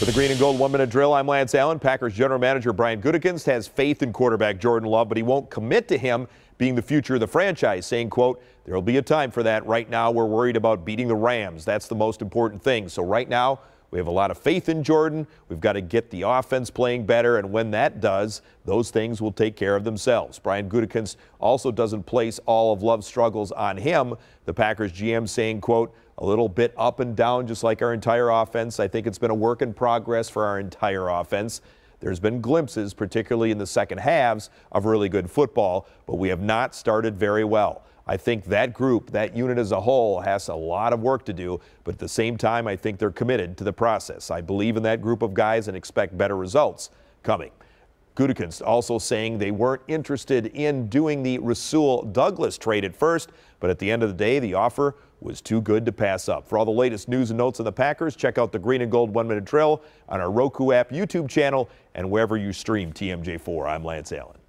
For the Green and Gold 1-Minute Drill, I'm Lance Allen. Packers general manager Brian Gutekunst has faith in quarterback Jordan Love, but he won't commit to him being the future of the franchise, saying, quote, "There will be a time for that. Right now, we're worried about beating the Rams. That's the most important thing. So right now, we have a lot of faith in Jordan. We've got to get the offense playing better, and when that does, those things will take care of themselves." Brian Gutekunst also doesn't place all of Love's struggles on him. The Packers GM saying, quote, "A little bit up and down, just like our entire offense. I think it's been a work in progress for our entire offense. There's been glimpses, particularly in the second halves, of really good football, but we have not started very well. I think that group, that unit as a whole, has a lot of work to do, but at the same time, I think they're committed to the process. I believe in that group of guys and expect better results coming." Gutekunst also saying they weren't interested in doing the Rasul Douglas trade at first, but at the end of the day, the offer was too good to pass up. For all the latest news and notes on the Packers, check out the Green and Gold 1-Minute Drill on our Roku app, YouTube channel, and wherever you stream TMJ4. I'm Lance Allen.